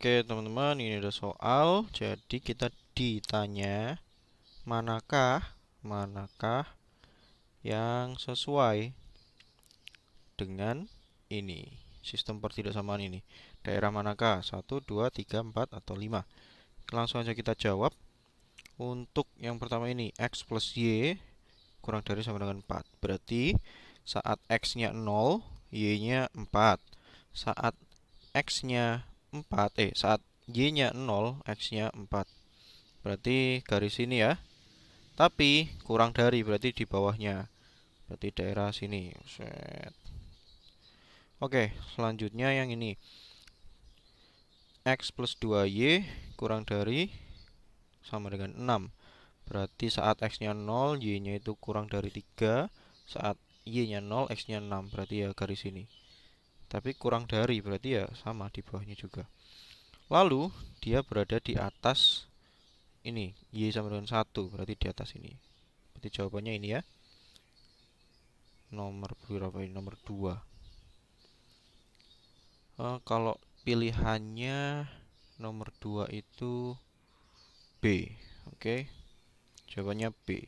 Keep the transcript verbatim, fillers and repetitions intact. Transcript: Oke teman-teman, ini ada soal. Jadi kita ditanya manakah manakah yang sesuai dengan ini, sistem pertidaksamaan ini. Daerah manakah? satu, dua, tiga, empat, atau lima. Langsung aja kita jawab. Untuk yang pertama ini, X plus Y kurang dari sama dengan empat. Berarti saat X-nya nol, Y-nya empat. Saat X-nya empat, eh saat Y-nya nol, X-nya empat. Berarti garis ini ya. Tapi kurang dari, berarti di bawahnya. Berarti daerah sini. Set. Oke, selanjutnya yang ini. X plus dua Y kurang dari sama dengan enam. Berarti saat X-nya nol, Y-nya itu kurang dari tiga. Saat Y-nya nol, X-nya enam. Berarti ya garis ini. Tapi kurang dari, berarti ya sama di bawahnya juga. Lalu dia berada di atas ini, Y sama dengan satu, berarti di atas ini. Berarti jawabannya ini ya. Nomor berapa ini? Nomor dua. Uh, kalau pilihannya nomor dua itu B. Oke. Okay. Jawabannya B.